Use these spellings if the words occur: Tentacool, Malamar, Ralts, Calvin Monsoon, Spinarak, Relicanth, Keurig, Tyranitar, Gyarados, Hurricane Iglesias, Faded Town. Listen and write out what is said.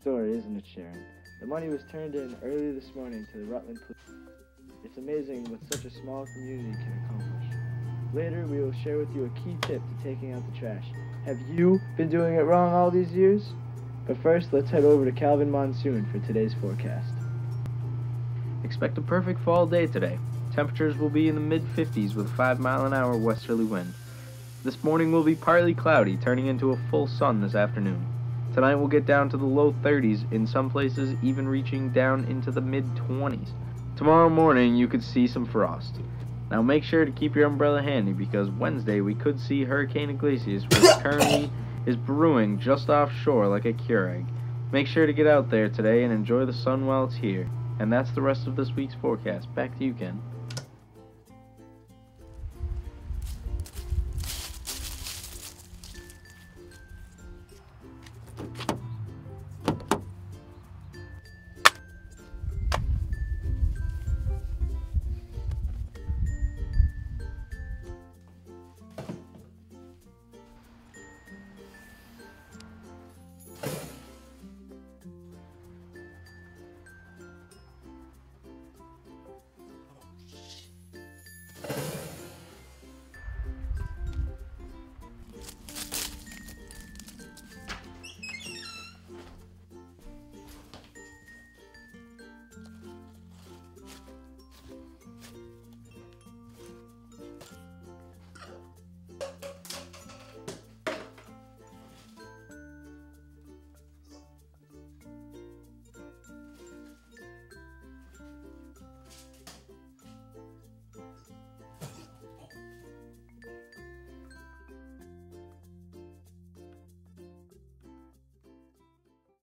story, isn't it, Sharon? The money was turned in early this morning to the Rutland Police. It's amazing what such a small community can accomplish. Later, we will share with you a key tip to taking out the trash. Have you been doing it wrong all these years? But first, let's head over to Calvin Monsoon for today's forecast. Expect a perfect fall day today. Temperatures will be in the mid-50s with a 5-mile-an-hour westerly wind. This morning will be partly cloudy, turning into a full sun this afternoon. Tonight will get down to the low 30s, in some places even reaching down into the mid-20s. Tomorrow morning you could see some frost. Now make sure to keep your umbrella handy, because Wednesday we could see Hurricane Iglesias, which currently is brewing just offshore like a Keurig. Make sure to get out there today and enjoy the sun while it's here. And that's the rest of this week's forecast. Back to you, Ken.